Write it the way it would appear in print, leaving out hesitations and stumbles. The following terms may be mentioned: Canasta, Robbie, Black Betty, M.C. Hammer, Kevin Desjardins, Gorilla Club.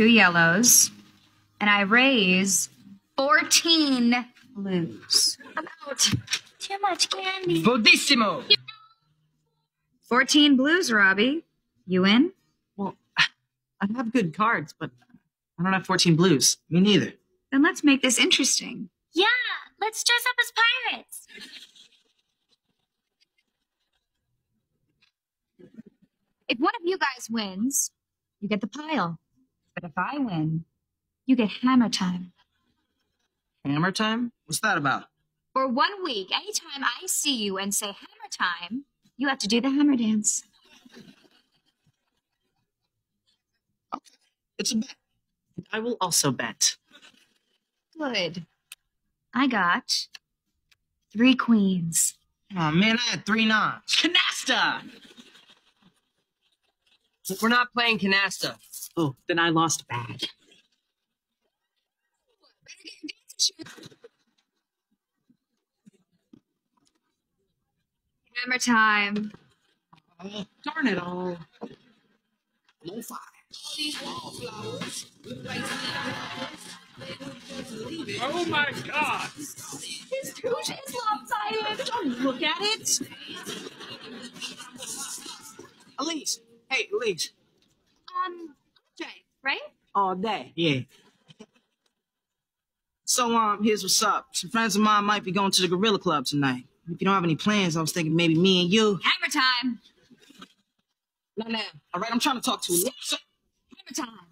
two yellows, and I raise 14 blues. I'm out. Too much candy. Bodissimo. 14 blues, Robbie. You in? Well, I have good cards, but I don't have 14 blues. Me neither. Then let's make this interesting. Yeah, let's dress up as pirates. If one of you guys wins, you get the pile. But if I win, you get hammer time. Hammer time? What's that about? For 1 week, anytime I see you and say hammer time, you have to do the hammer dance. Okay, it's a bet. And I will also bet. Good. I got 3 queens. Oh, man, I had 3 nines. Canasta! We're not playing Canasta. Oh, then I lost bad. Hammer time. Oh, darn it all. No fire. All these wallflowers look like flowers. Oh my God! His couch is lopsided. Don't look at it. Elise. Hey, Elise. All day, right? All day, yeah. So, here's what's up. Some friends of mine might be going to the Gorilla Club tonight. If you don't have any plans, I was thinking maybe me and you. Hammer time. No, all right, I'm trying to talk to Elise. Hammer time.